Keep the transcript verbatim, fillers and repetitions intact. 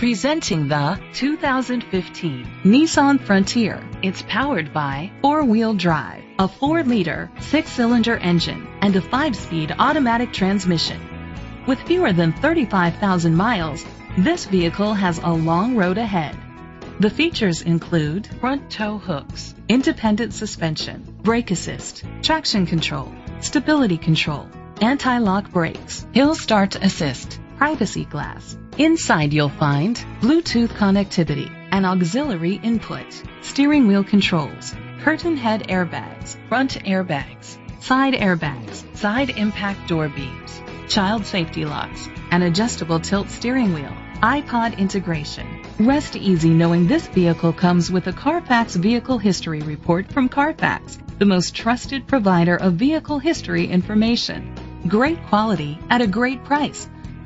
Presenting the two thousand fifteen Nissan Frontier. It's powered by four-wheel drive, a four liter, six cylinder engine, and a five speed automatic transmission. With fewer than thirty-five thousand miles, this vehicle has a long road ahead. The features include front tow hooks, independent suspension, brake assist, traction control, stability control, anti-lock brakes, hill start assist, privacy glass. Inside you'll find Bluetooth connectivity, an auxiliary input, steering wheel controls, curtain head airbags, front airbags, side airbags, side impact door beams, child safety locks, an adjustable tilt steering wheel, iPod integration. Rest easy knowing this vehicle comes with a Carfax Vehicle History Report from Carfax, the most trusted provider of vehicle history information. Great quality at a great price.